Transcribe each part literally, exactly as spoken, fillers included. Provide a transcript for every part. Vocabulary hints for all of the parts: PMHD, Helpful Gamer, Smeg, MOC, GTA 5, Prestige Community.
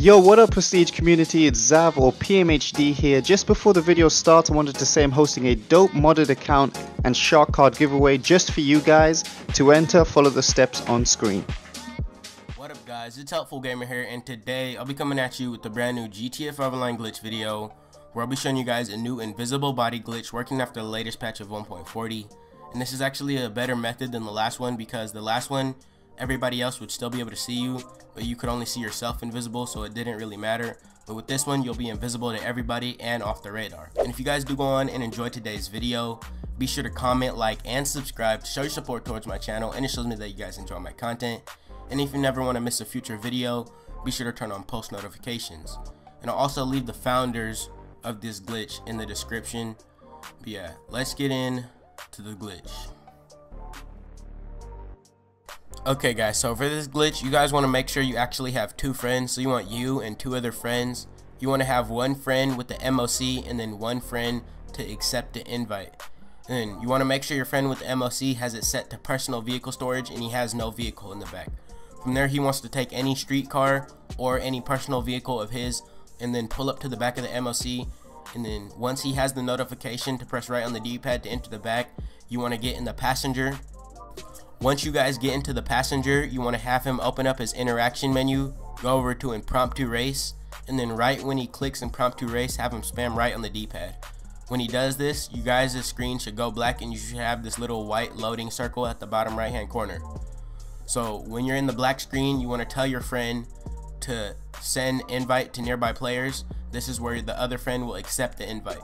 Yo, what up Prestige Community, it's Zav or P M H D here. Just before the video starts, I wanted to say I'm hosting a dope modded account and shark card giveaway just for you guys. To enter, follow the steps on screen. What up guys, it's Helpful Gamer here, and today I'll be coming at you with a brand new G T A five online glitch video, where I'll be showing you guys a new invisible body glitch working after the latest patch of one point forty. And this is actually a better method than the last one, because the last one everybody else would still be able to see you, but you could only see yourself invisible, so it didn't really matter. But with this one, you'll be invisible to everybody and off the radar. And if you guys do go on and enjoy today's video, be sure to comment, like, and subscribe to show your support towards my channel, and it shows me that you guys enjoy my content. And if you never want to miss a future video, be sure to turn on post notifications. And I'll also leave the founders of this glitch in the description. But yeah, let's get in to the glitch. Okay guys, so for this glitch, you guys want to make sure you actually have two friends. So you want you and two other friends. You want to have one friend with the M O C and then one friend to accept the invite. And then you want to make sure your friend with the M O C has it set to personal vehicle storage and he has no vehicle in the back. From there, he wants to take any street car or any personal vehicle of his and then pull up to the back of the M O C. And then once he has the notification to press right on the D pad to enter the back, you want to get in the passenger. Once you guys get into the passenger, you want to have him open up his interaction menu, go over to impromptu race, and then right when he clicks impromptu race, have him spam right on the D pad. When he does this, you guys' screen should go black and you should have this little white loading circle at the bottom right hand corner. So when you're in the black screen, you want to tell your friend to send invite to nearby players. This is where the other friend will accept the invite.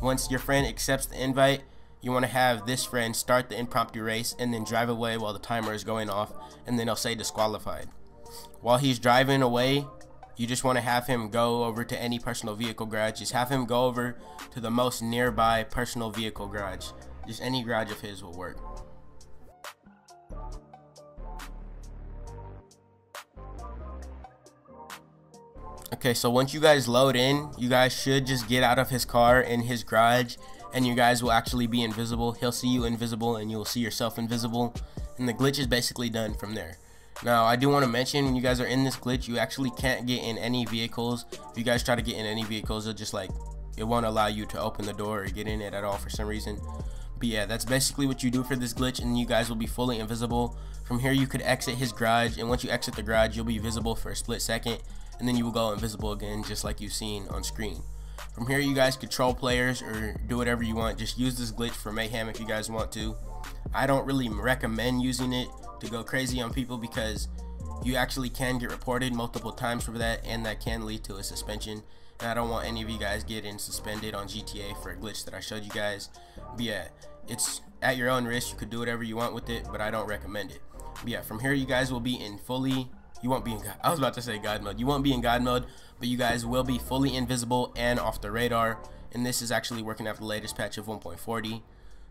Once your friend accepts the invite, you want to have this friend start the impromptu race and then drive away while the timer is going off, and then they'll say disqualified. While he's driving away, you just want to have him go over to any personal vehicle garage. Just have him go over to the most nearby personal vehicle garage. Just any garage of his will work. Okay, so once you guys load in, you guys should just get out of his car in his garage, and you guys will actually be invisible. He'll see you invisible and you'll see yourself invisible, and the glitch is basically done from there. Now I do want to mention, when you guys are in this glitch, you actually can't get in any vehicles. If you guys try to get in any vehicles, it'll just like, it won't allow you to open the door or get in it at all for some reason. But yeah, that's basically what you do for this glitch, and you guys will be fully invisible. From here, you could exit his garage, and once you exit the garage, you'll be visible for a split second, and then you will go invisible again, just like you've seen on screen. From here, you guys control players or do whatever you want. Just use this glitch for mayhem if you guys want to. I don't really recommend using it to go crazy on people, because you actually can get reported multiple times for that, and that can lead to a suspension. And I don't want any of you guys getting suspended on G T A for a glitch that I showed you guys. But yeah, it's at your own risk. You could do whatever you want with it, but I don't recommend it. But yeah, from here, you guys will be in fully... You won't be in God, I was about to say God mode. You won't be in God mode, but you guys will be fully invisible and off the radar. And this is actually working after the latest patch of one point forty.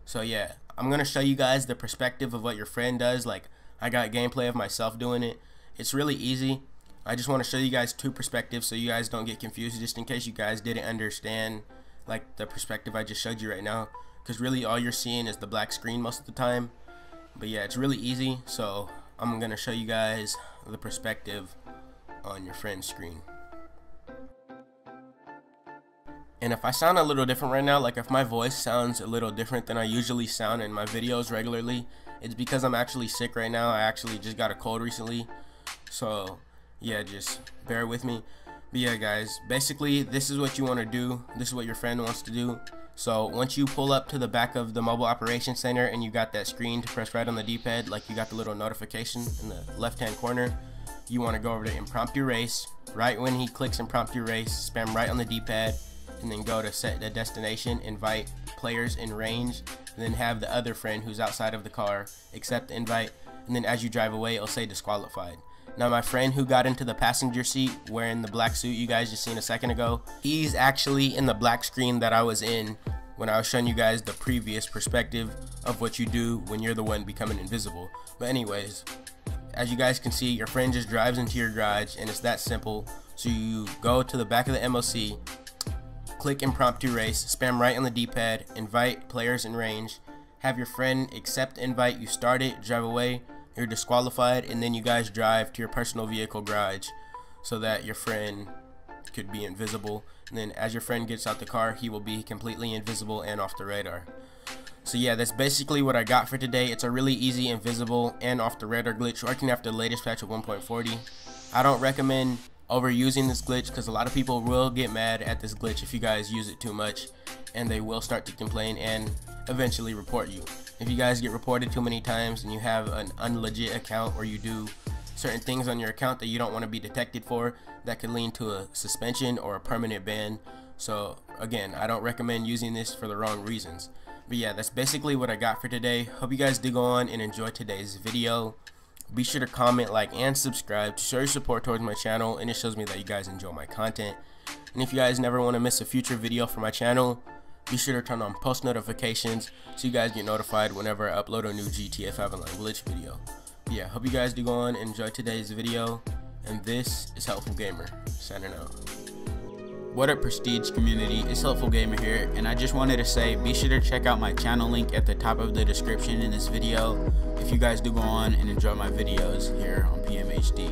So yeah, I'm gonna show you guys the perspective of what your friend does. Like, I got gameplay of myself doing it. It's really easy. I just want to show you guys two perspectives so you guys don't get confused, just in case you guys didn't understand like the perspective I just showed you right now, because really all you're seeing is the black screen most of the time. But yeah, it's really easy. So I'm gonna show you guys the perspective on your friend's screen. And if I sound a little different right now, like if my voice sounds a little different than I usually sound in my videos regularly, it's because I'm actually sick right now. I actually just got a cold recently, so yeah, just bear with me. But yeah guys, basically this is what you want to do. This is what your friend wants to do. So once you pull up to the back of the mobile operations center and you got that screen to press right on the D pad, like you got the little notification in the left hand corner, you want to go over to impromptu race. Right when he clicks impromptu race, spam right on the D pad, and then go to set the destination, invite players in range, and then have the other friend who's outside of the car accept the invite, and then as you drive away, it'll say disqualified. Now my friend who got into the passenger seat wearing the black suit you guys just seen a second ago, he's actually in the black screen that I was in when I was showing you guys the previous perspective of what you do when you're the one becoming invisible. But anyways, as you guys can see, your friend just drives into your garage, and it's that simple. So you go to the back of the M O C, click impromptu race, spam right on the D pad, invite players in range, have your friend accept invite, you start it, drive away, you're disqualified, and then you guys drive to your personal vehicle garage. so that your friend could be invisible, and then as your friend gets out the car, he will be completely invisible and off the radar. So yeah, that's basically what I got for today. It's a really easy invisible and off the radar glitch working after the latest patch of one point forty. I don't recommend overusing this glitch because a lot of people will get mad at this glitch if you guys use it too much, and they will start to complain and eventually report you. If you guys get reported too many times and you have an unlegit account, or you do certain things on your account that you don't want to be detected for, that can lead to a suspension or a permanent ban. So again, I don't recommend using this for the wrong reasons. But yeah, that's basically what I got for today. Hope you guys do go on and enjoy today's video. Be sure to comment, like, and subscribe to show your support towards my channel, and it shows me that you guys enjoy my content. And if you guys never want to miss a future video for my channel, be sure to turn on post notifications so you guys get notified whenever I upload a new G T A five online glitch video. But yeah, hope you guys do go on and enjoy today's video. And this is Helpful Gamer, signing out. What up, Prestige Community, it's Helpful Gamer here, and I just wanted to say be sure to check out my channel link at the top of the description in this video if you guys do go on and enjoy my videos here on P M H D.